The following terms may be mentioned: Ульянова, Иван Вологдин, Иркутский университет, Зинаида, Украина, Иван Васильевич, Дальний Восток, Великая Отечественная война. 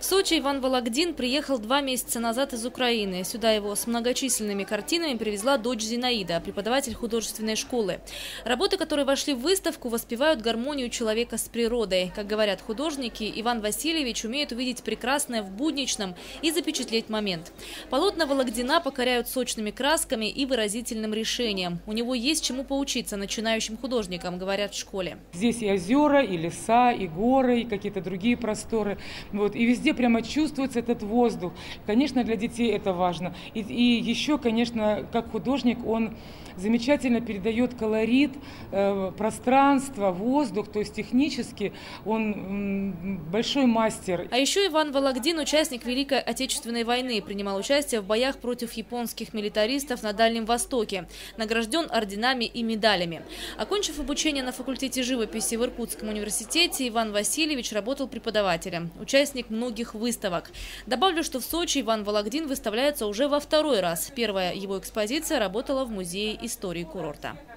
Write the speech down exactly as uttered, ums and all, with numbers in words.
В Сочи Иван Вологдин приехал два месяца назад из Украины. Сюда его с многочисленными картинами привезла дочь Зинаида, преподаватель художественной школы. Работы, которые вошли в выставку, воспевают гармонию человека с природой. Как говорят художники, Иван Васильевич умеет увидеть прекрасное в будничном и запечатлеть момент. Полотна Вологдина покоряют сочными красками и выразительным решением. У него есть чему поучиться начинающим художникам, говорят в школе. Здесь и озера, и леса, и горы, и какие-то другие просторы. Вот, и везде прямо чувствуется этот воздух. Конечно, для детей это важно. И, и еще, конечно, как художник, он замечательно передает колорит, э, пространство, воздух. То есть технически он м, большой мастер. А еще Иван Вологдин – участник Великой Отечественной войны. Принимал участие в боях против японских милитаристов на Дальнем Востоке. Награжден орденами и медалями. Окончив обучение на факультете живописи в Иркутском университете, Иван Васильевич работал преподавателем. Участник многих выставок. Добавлю, что в Сочи Иван Вологдин выставляется уже во второй раз. Первая его экспозиция работала в Музее истории курорта.